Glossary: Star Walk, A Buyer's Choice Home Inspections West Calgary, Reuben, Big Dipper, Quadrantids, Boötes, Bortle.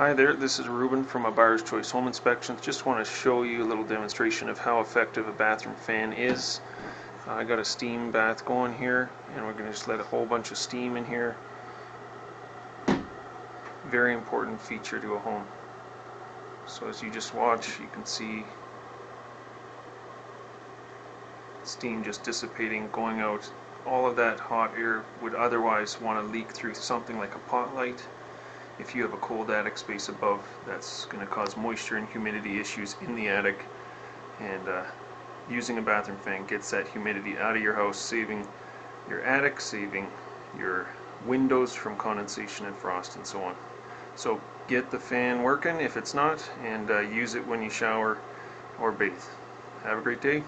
Hi there, this is Reuben from A Buyer's Choice Home Inspections. Just want to show you a little demonstration of how effective a bathroom fan is. I got a steam bath going here, and we're going to just let a whole bunch of steam in here. Very important feature to a home. So as you just watch, you can see steam just dissipating, going out. All of that hot air would otherwise want to leak through something like a pot light. If you have a cold attic space above, that's going to cause moisture and humidity issues in the attic, and using a bathroom fan gets that humidity out of your house, saving your attic, saving your windows from condensation and frost and so on. So get the fan working if it's not, and use it when you shower or bathe. Have a great day.